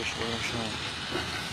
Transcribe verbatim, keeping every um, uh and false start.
push where I'm showing.